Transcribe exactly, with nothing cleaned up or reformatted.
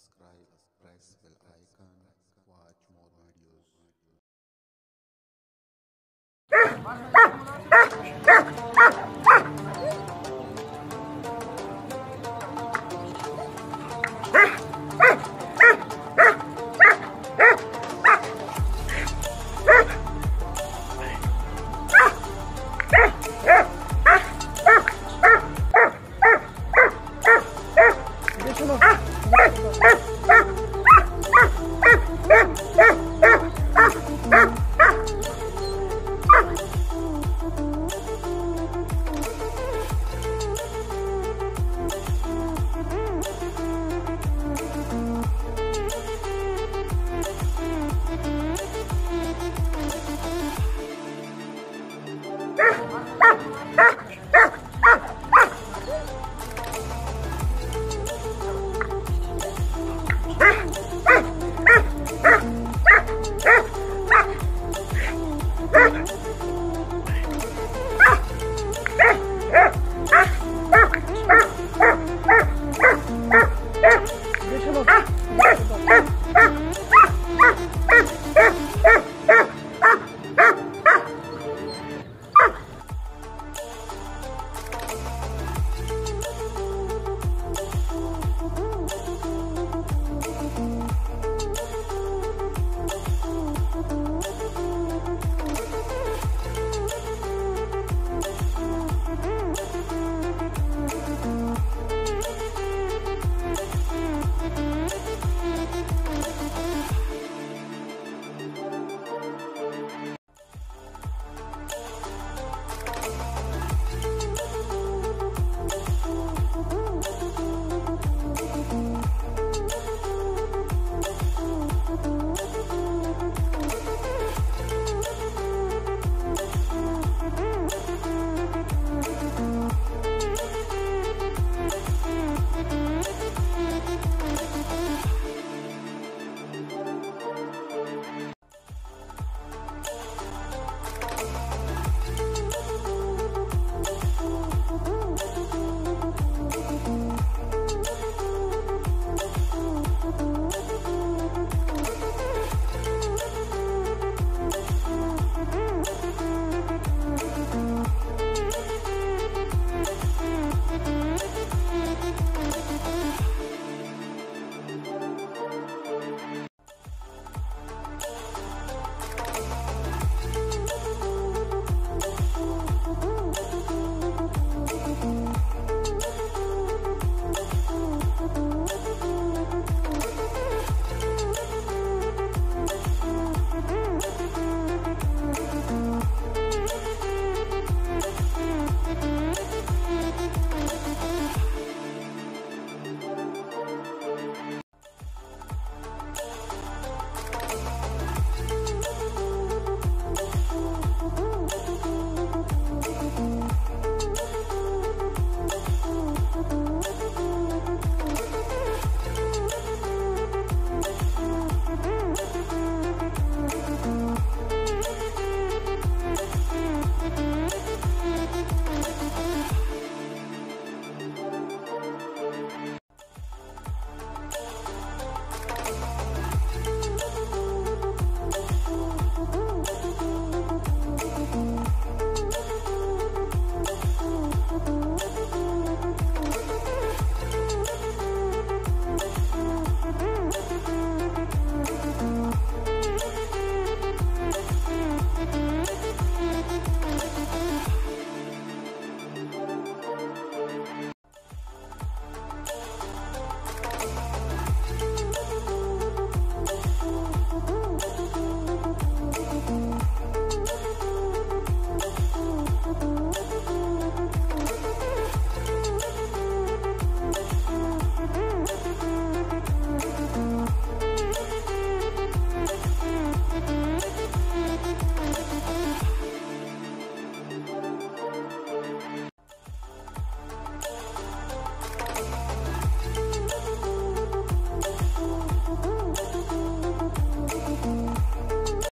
subscribe, press bell icon, watch more videos.